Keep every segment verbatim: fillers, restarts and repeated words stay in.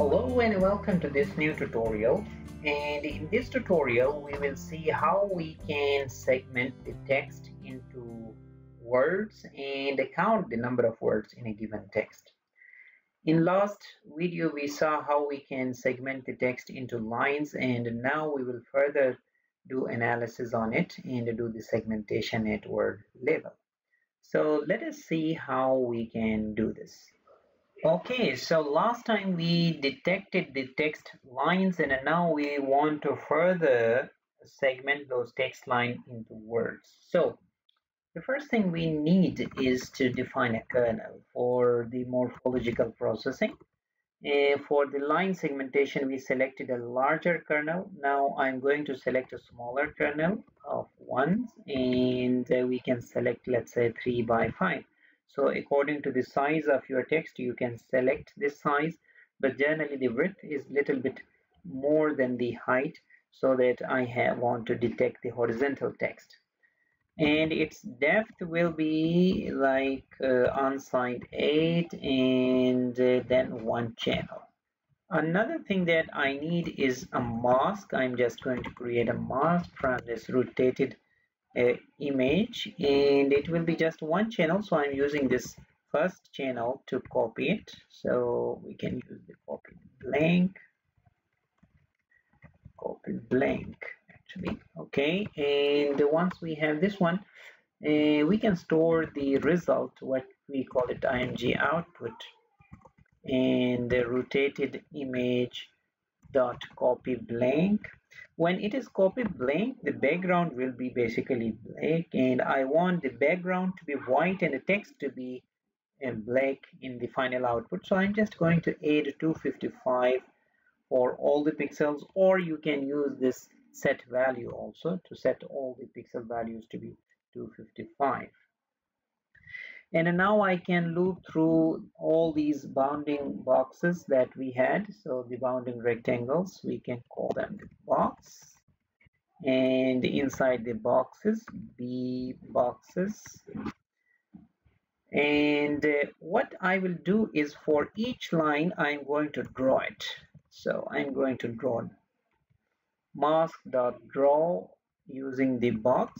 Hello and welcome to this new tutorial, and in this tutorial we will see how we can segment the text into words and count the number of words in a given text. In last video we saw how we can segment the text into lines, and now we will further do analysis on it and do the segmentation at word level. So let us see how we can do this. Okay, so last time we detected the text lines, and now we want to further segment those text lines into words. So the first thing we need is to define a kernel for the morphological processing. Uh, for the line segmentation, we selected a larger kernel. Now I'm going to select a smaller kernel of one, and uh, we can select, let's say, three by five. So according to the size of your text, you can select this size, but generally the width is a little bit more than the height, so that I have, want to detect the horizontal text. And its depth will be like uh, on side eight, and uh, then one channel. Another thing that I need is a mask. I'm just going to create a mask from this rotated Uh, image, and it will be just one channel, so I'm using this first channel to copy it. So we can use the copy blank, copy blank actually. Okay, and once we have this one, uh, we can store the result, what we call it img output, and the rotated image dot copy blank. When it is copy blank, the background will be basically black, and I want the background to be white and the text to be uh, black in the final output. So I'm just going to add two fifty-five for all the pixels, or you can use this set value also to set all the pixel values to be two fifty-five. And now I can loop through all these bounding boxes that we had. So the bounding rectangles, we can call them the box. And inside the boxes, B boxes. And uh, what I will do is for each line, I'm going to draw it. So I'm going to draw mask.draw using the box.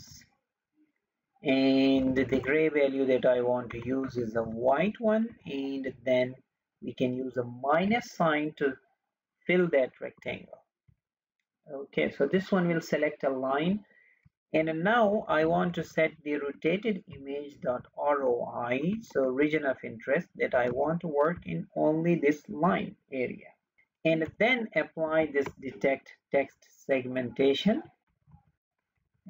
And the gray value that I want to use is a white one, and then we can use a minus sign to fill that rectangle. Okay, so this one will select a line, and now I want to set the rotated image dot R O I, so region of interest, that I want to work in only this line area, and then apply this detect text segmentation.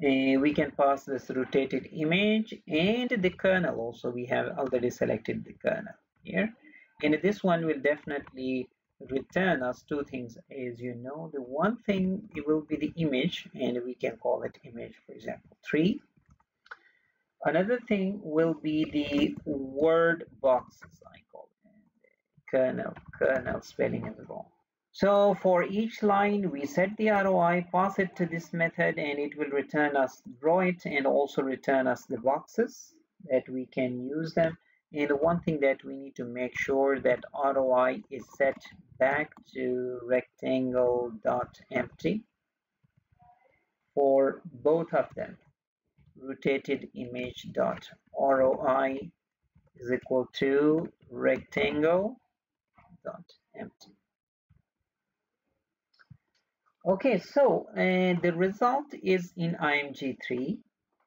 Uh, we can pass this rotated image and the kernel also. We have already selected the kernel here, and this one will definitely return us two things. As you know, the one thing, it will be the image, and we can call it image, for example, three. Another thing will be the word boxes, I call it kernel kernel spelling is wrong. So for each line, we set the R O I, pass it to this method, and it will return us, draw it, and also return us the boxes that we can use them. And one thing that we need to make sure that R O I is set back to rectangle.empty for both of them. Rotated image.R O I is equal to rectangle.empty. Okay, so uh, the result is in I M G three,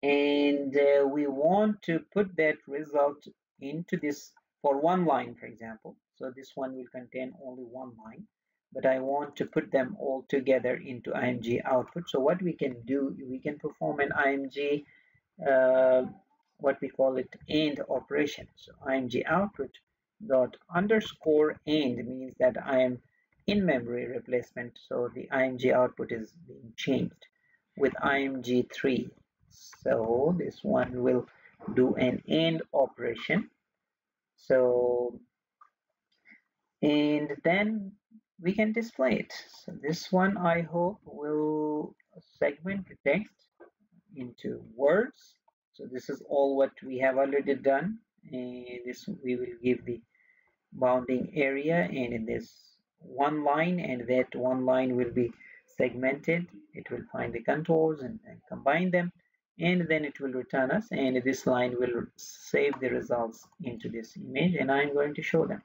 and uh, we want to put that result into this for one line, for example. So this one will contain only one line, but I want to put them all together into I M G output. So what we can do, we can perform an I M G, uh, what we call it, AND operation. So I M G output dot underscore AND means that I am in memory replacement, so the I M G output is being changed with I M G three. So this one will do an AND operation. So, and then we can display it. So this one, I hope, will segment the text into words. So this is all what we have already done, and this we will give the bounding area, and in this one line, and that one line will be segmented. It will find the contours and, and combine them, and then it will return us, and this line will save the results into this image, and I'm going to show them.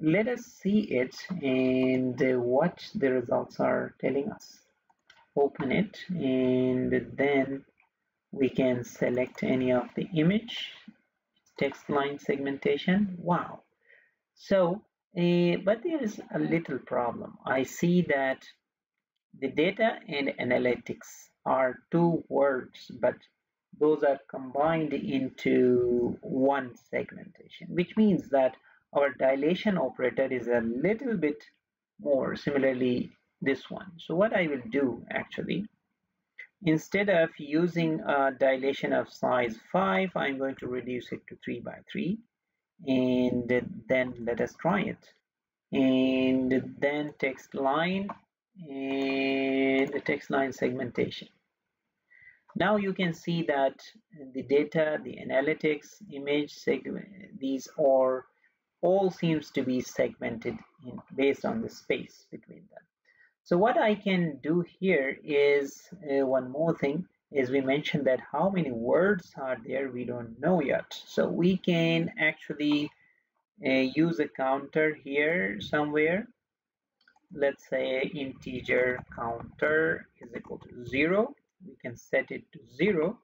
Let us see it and what the results are telling us. Open it, and then we can select any of the image. Text line segmentation. Wow. So uh, but there is a little problem. I see that the data and analytics are two words, but those are combined into one segmentation, which means that our dilation operator is a little bit more. Similarly, this one. So what I will do, actually, instead of using a dilation of size five, I'm going to reduce it to three by three, and then let us try it. And then text line and the text line segmentation. Now you can see that the data, the analytics, image segment, these are all seems to be segmented in, based on the space between them. So what I can do here is uh, one more thing is we mentioned that how many words are there, we don't know yet. So we can actually uh, use a counter here somewhere. Let's say integer counter is equal to zero. We can set it to zero.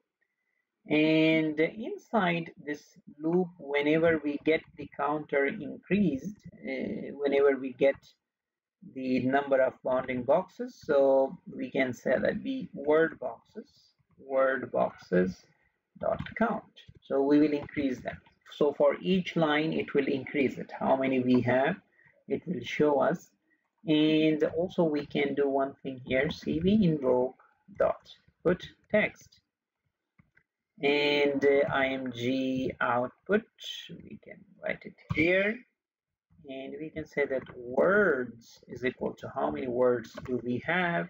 And inside this loop, whenever we get the counter increased, uh, whenever we get the number of bounding boxes, so we can say that the word boxes, word boxes dot count. So we will increase that. So for each line, it will increase it. How many we have, it will show us. And also we can do one thing here, cv invoke dot put text. And uh, img output, we can write it here, and we can say that words is equal to how many words do we have,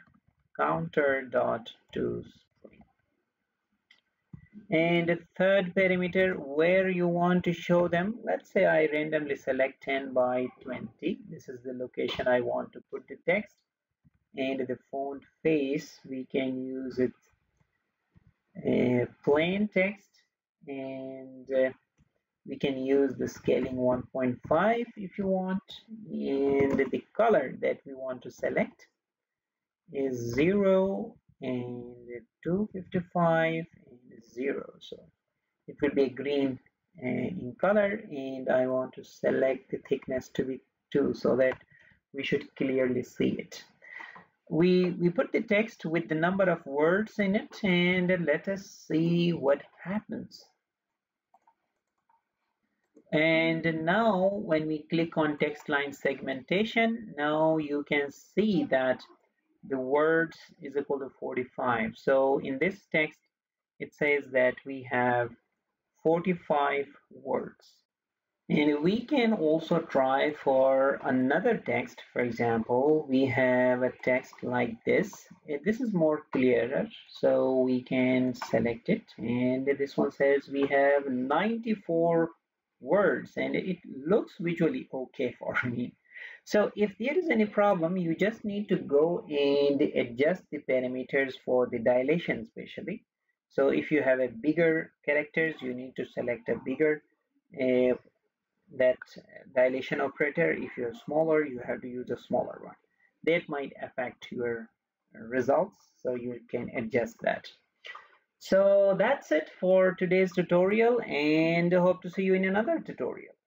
counter dot to string. And the third parameter where you want to show them, let's say I randomly select ten by twenty. This is the location I want to put the text. And the font face, we can use it Uh, plain text, and uh, we can use the scaling one point five if you want, and the color that we want to select is zero and two fifty-five and zero, so it will be green uh, in color, and I want to select the thickness to be two so that we should clearly see it. We, we put the text with the number of words in it, and let us see what happens. And now when we click on text line segmentation, now you can see that the words is equal to forty-five. So in this text, it says that we have forty-five words. And we can also try for another text. For example, we have a text like this. This is more clearer, so we can select it. And this one says we have ninety-four words, and it looks visually okay for me. So if there is any problem, you just need to go and adjust the parameters for the dilation especially. So if you have a bigger characters, you need to select a bigger uh, that dilation operator. If you're smaller, you have to use a smaller one. That might affect your results, so you can adjust that. So that's it for today's tutorial, and hope to see you in another tutorial.